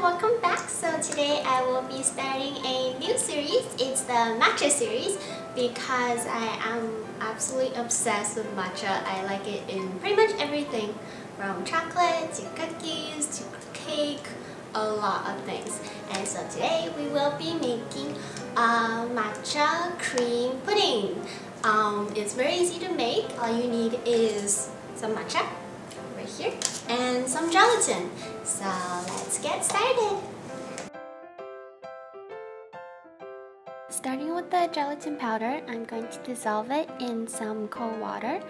Hi, welcome back. So today I will be starting a new series. It's the matcha series because I am absolutely obsessed with matcha. I like it in pretty much everything from chocolate to cookies to cake, a lot of things. And so today we will be making a matcha cream pudding. It's very easy to make. All you need is some matcha right here and some gelatin. So let's get started! Starting with the gelatin powder, I'm going to dissolve it in some cold water,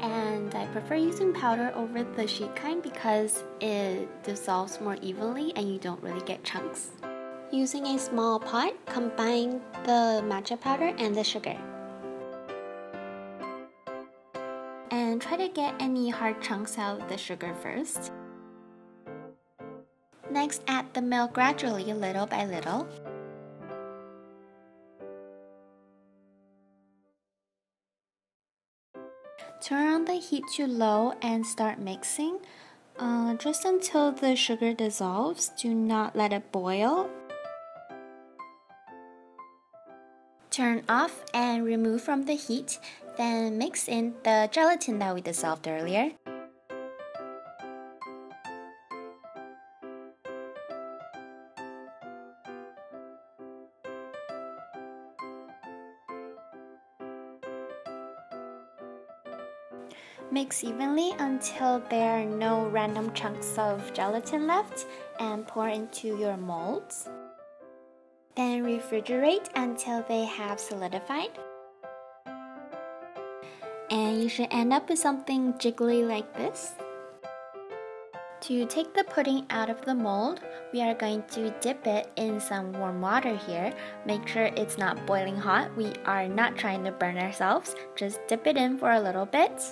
and I prefer using powder over the sheet kind because it dissolves more evenly and you don't really get chunks. Using a small pot, combine the matcha powder and the sugar. And try to get any hard chunks out of the sugar first. Next, add the milk gradually, little by little. Turn on the heat to low and start mixing, just until the sugar dissolves. Do not let it boil. Turn off and remove from the heat, then mix in the gelatin that we dissolved earlier. Mix evenly until there are no random chunks of gelatin left and pour into your molds. Then refrigerate until they have solidified. And you should end up with something jiggly like this. To take the pudding out of the mold, we are going to dip it in some warm water here. Make sure it's not boiling hot. We are not trying to burn ourselves. Just dip it in for a little bit.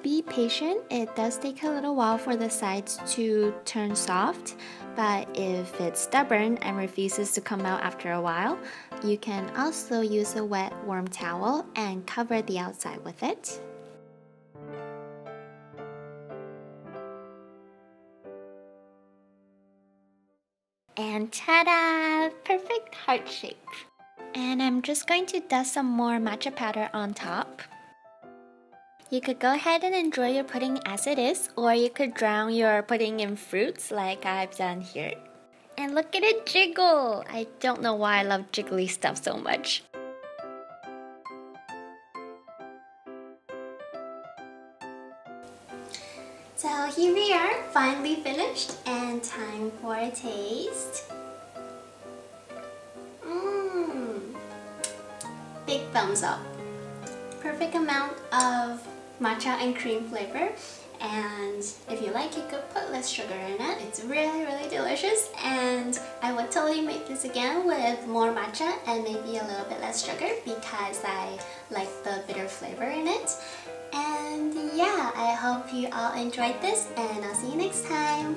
Be patient, it does take a little while for the sides to turn soft, but if it's stubborn and refuses to come out after a while, you can also use a wet warm towel and cover the outside with it. And ta-da! Perfect heart shape! And I'm just going to dust some more matcha powder on top. You could go ahead and enjoy your pudding as it is, or you could drown your pudding in fruits like I've done here. And look at it jiggle! I don't know why I love jiggly stuff so much. So here we are, finally finished, and time for a taste. Big thumbs up. Perfect amount of matcha and cream flavor, and if you like, you could put less sugar in it. It's really delicious, and I would totally make this again with more matcha and maybe a little bit less sugar because I like the bitter flavor in it. And yeah, I hope you all enjoyed this, and I'll see you next time.